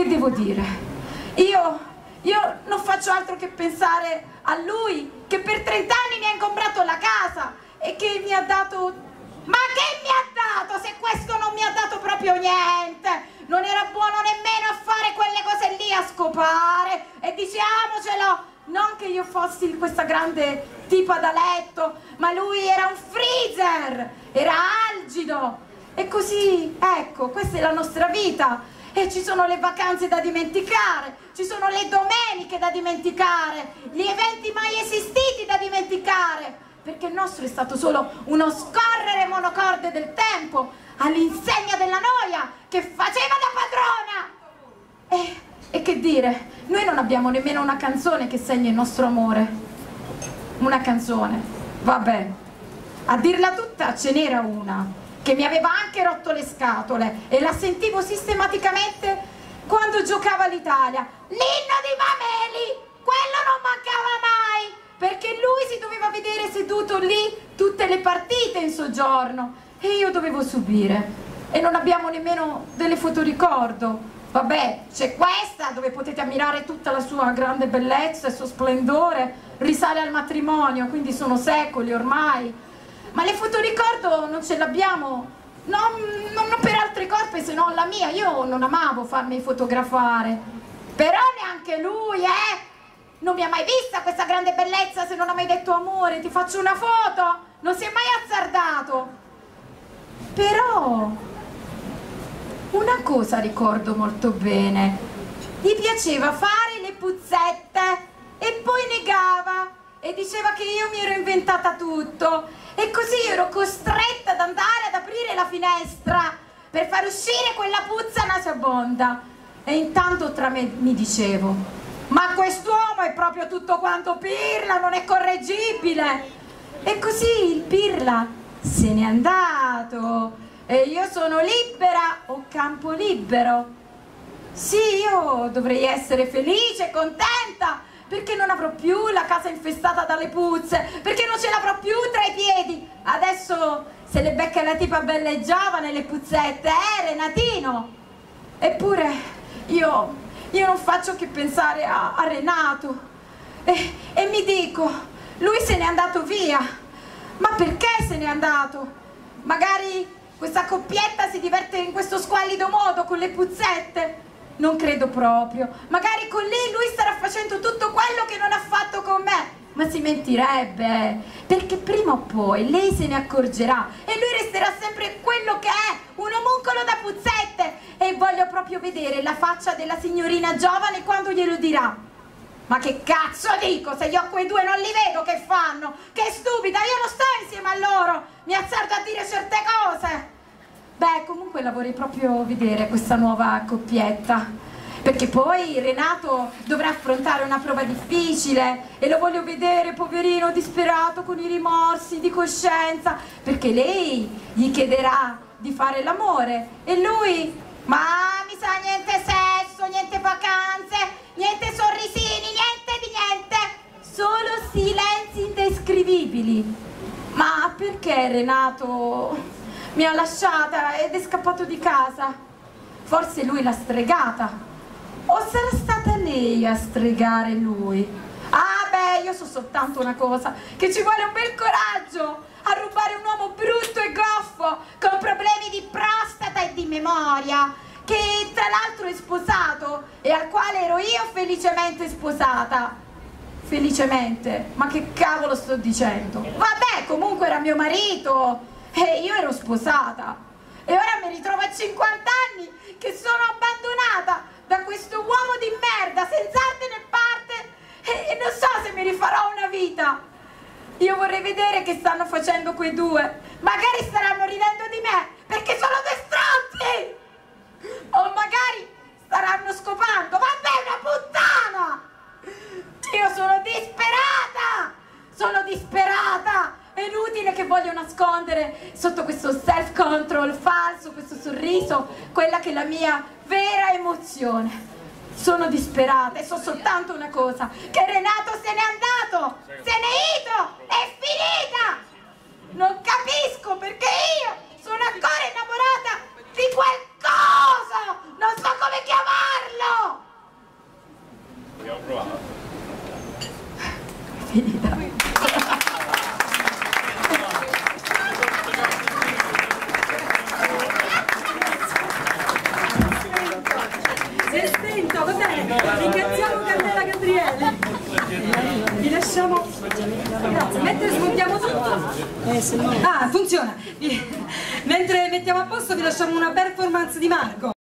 Che devo dire? Io non faccio altro che pensare a lui, che per 30 anni mi ha ingombrato la casa e che mi ha dato... Ma che mi ha dato? Se questo non mi ha dato proprio niente! Non era buono nemmeno a fare quelle cose lì, a scopare, e diciamocelo, non che io fossi questa grande tipa da letto, ma lui era un freezer, era algido, e così, ecco, questa è la nostra vita. E ci sono le vacanze da dimenticare, ci sono le domeniche da dimenticare, gli eventi mai esistiti da dimenticare, perché il nostro è stato solo uno scorrere monocorde del tempo all'insegna della noia che faceva da padrona. E che dire, noi non abbiamo nemmeno una canzone che segna il nostro amore. Una canzone, vabbè, a dirla tutta ce n'era una che mi aveva anche rotto le scatole e la sentivo sistematicamente quando giocava l'Italia, l'inno di Mameli, quello non mancava mai, perché lui si doveva vedere seduto lì tutte le partite in soggiorno e io dovevo subire. E non abbiamo nemmeno delle fotoricordo, vabbè, c'è questa dove potete ammirare tutta la sua grande bellezza e il suo splendore, risale al matrimonio, quindi sono secoli ormai, ma le fotoricordo non ce l'abbiamo, non per altri corpi se non la mia. Io non amavo farmi fotografare, però neanche lui, non mi ha mai vista questa grande bellezza se non ha mai detto amore ti faccio una foto, non si è mai azzardato. Però una cosa ricordo molto bene, gli piaceva fare le puzzette e poi negava e diceva che io mi ero inventata tutto, e così io ero costretta ad andare ad aprire la finestra per far uscire quella puzza nauseabonda. E intanto tra me mi dicevo, ma quest'uomo è proprio tutto quanto Pirla, non è correggibile. E così il Pirla se n'è andato e io sono libera o campo libero. Sì, io dovrei essere felice e contenta perché non avrò più la casa infestata dalle puzze, perché non ce l'avrò più tra i piedi. Adesso se le becca la tipa bella e giovane, le puzzette, Renatino. Eppure io non faccio che pensare a Renato e mi dico, lui se n'è andato via. Ma perché se n'è andato? Magari questa coppietta si diverte in questo squallido modo con le puzzette? Non credo proprio. Magari con lei lui starà facendo tutto quello che non ha fatto con me. Ma si mentirebbe, perché prima o poi lei se ne accorgerà e lui resterà sempre quello che è, un omuncolo da puzzette. E voglio proprio vedere la faccia della signorina giovane quando glielo dirà. Ma che cazzo dico, se io quei due non li vedo che fanno? Che stupida, io non sto insieme a loro, mi azzardo a dire certe cose. Beh, comunque la vorrei proprio vedere questa nuova coppietta, perché poi Renato dovrà affrontare una prova difficile e lo voglio vedere, poverino, disperato, con i rimorsi di coscienza, perché lei gli chiederà di fare l'amore e lui... Ma mi sa niente sesso, niente vacanze, niente sorrisini, niente di niente, solo silenzi indescrivibili. Ma perché Renato mi ha lasciata ed è scappato di casa? Forse lui l'ha stregata, o sarà stata lei a stregare lui? Ah beh, io so soltanto una cosa, che ci vuole un bel coraggio a rubare un uomo brutto e goffo con problemi di prostata e di memoria, che tra l'altro è sposato e al quale ero io felicemente sposata. Felicemente, ma che cavolo sto dicendo? Vabbè, comunque era mio marito e io ero sposata, e ora mi ritrovo a 50 anni che sono abbandonata da questo uomo di merda senza arte né parte, e non so se mi rifarò una vita. Io vorrei vedere che stanno facendo quei due, magari staranno ridendo di me perché sono due stronzi, o magari staranno scopando, vabbè, una puttana. Io sono disperata, sono disperata, è inutile che voglio nascondere sotto questo self control falso, questo sorriso, quella che è la mia vera emozione. Sono disperata e so soltanto una cosa, che Renato se n'è andato, se n'è ido, è finita! Non capisco perché io sono ancora innamorata di quel coso, non so come chiamarlo! Va bene, ringraziamo Candela Gabriele. Vi lasciamo. Grazie. Mentre smontiamo tutto. Ah, funziona. Mentre mettiamo a posto vi lasciamo una performance di Marco.